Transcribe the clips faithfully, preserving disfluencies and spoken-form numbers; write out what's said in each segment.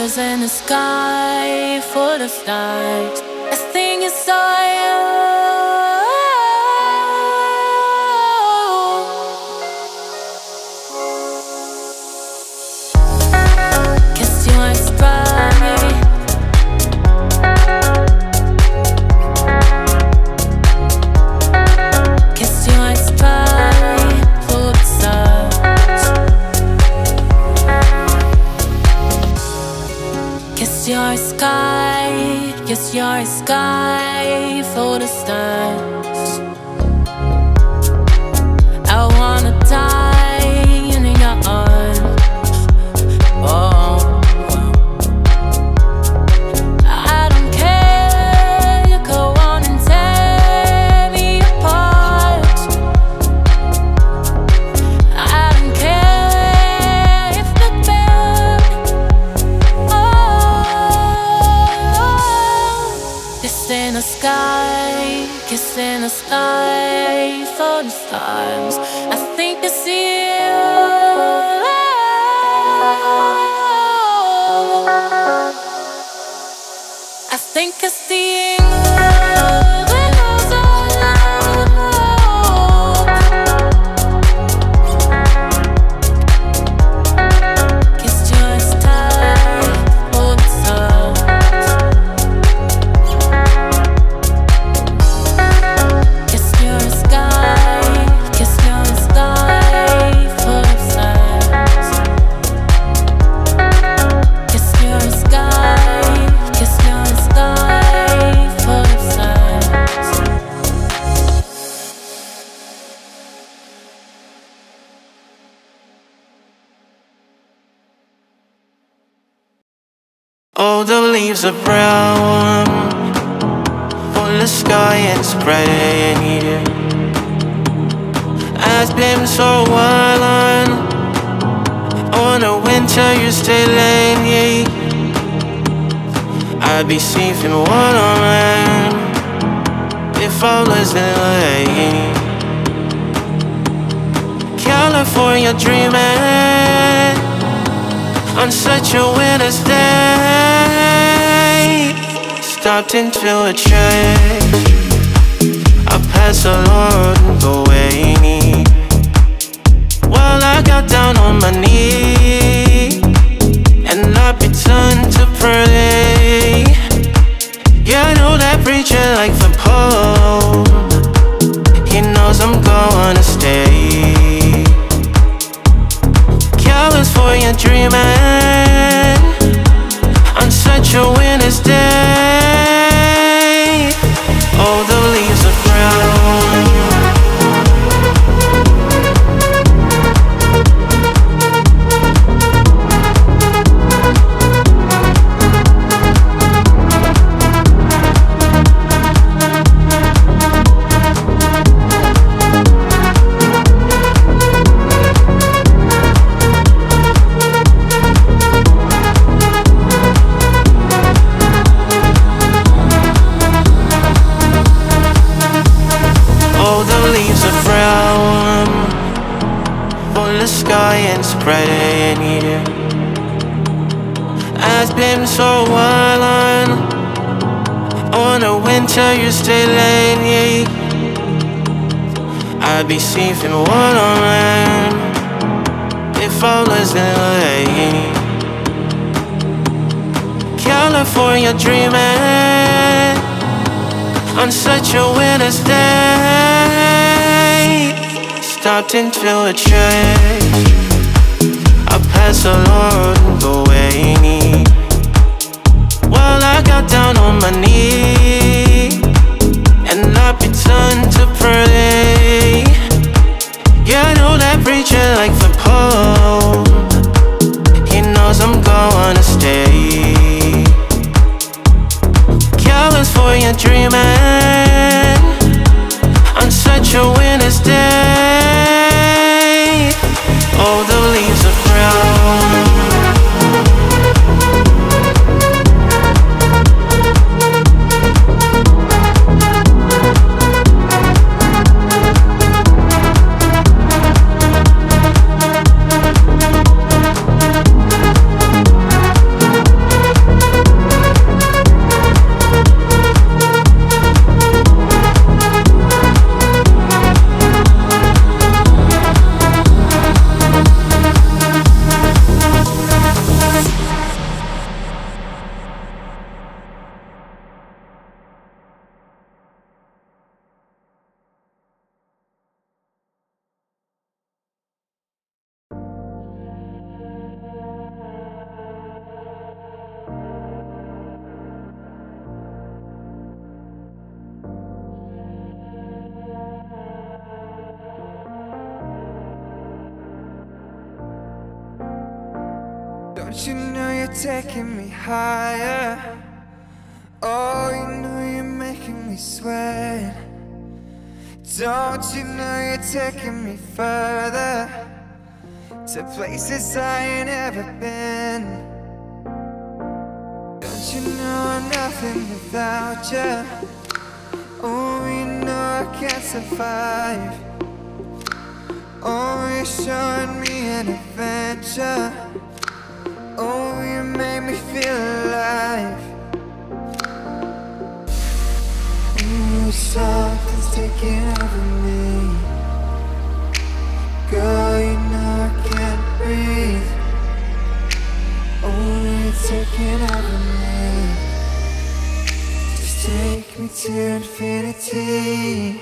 pictures in the sky full of stars. I think it's all you. Kissed you and surprised me. Kissed you and surprised me. Full of stars. Kissed your sky. Kissed your sky full of stars. I wanna die in your arms. Oh, I don't care. You go on and tear me apart. I don't care if you fail. Oh, kiss in the sky, kiss in the sky for the stars. I think I see you. I think I see you. All the leaves are brown, full of sky and spray. I've been so wild on a winter you stay late. I'd be safe in water if I was in lane. California dreaming on such a winter's day. Stopped into a church, I passed along the way. Well, I got down on my knee and I began to pray. Yeah, I know that preacher like the Pope. He knows I'm gonna stay. California dreaming on such a winter's day. All the leaves are brown, you stay late. I'd be safe in waterland if I was in late. California dreaming on such a winter's day. Stopped into a church, I passed along the way. Well, I got down on my knees and I began to pray. Yeah, I know that preacher like the Pope. He knows I'm gonna stay. California dreaming on such a winter's day. Oh, But you know you're taking me higher. Oh, you know you're making me sweat. Don't you know you're taking me further, to places I ain't ever been. Don't you know I'm nothing without you. Oh, you know I can't survive. Oh, you're showing me an adventure. Oh, you made me feel alive. Ooh, something's taking over me. Girl, you know I can't breathe. Oh, you're taking over me. Just take me to infinity.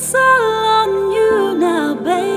It's all on you now, baby.